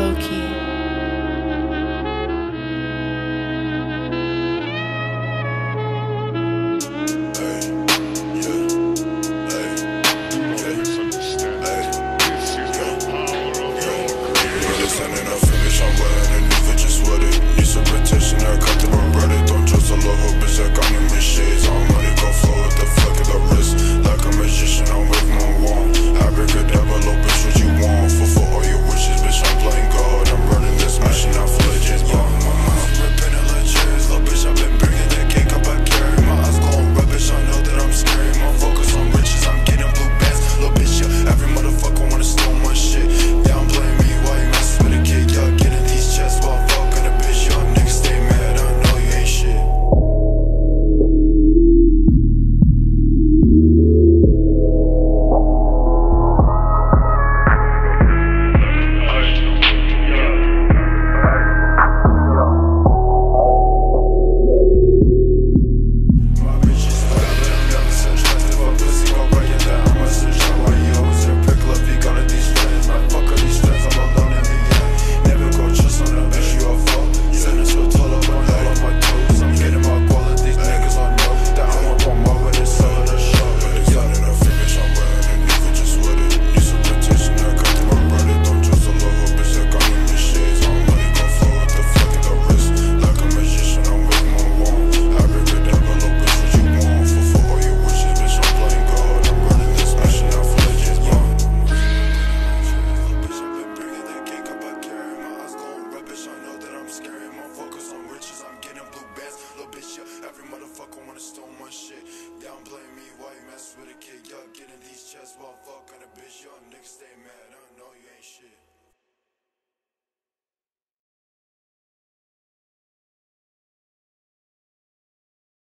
low-key.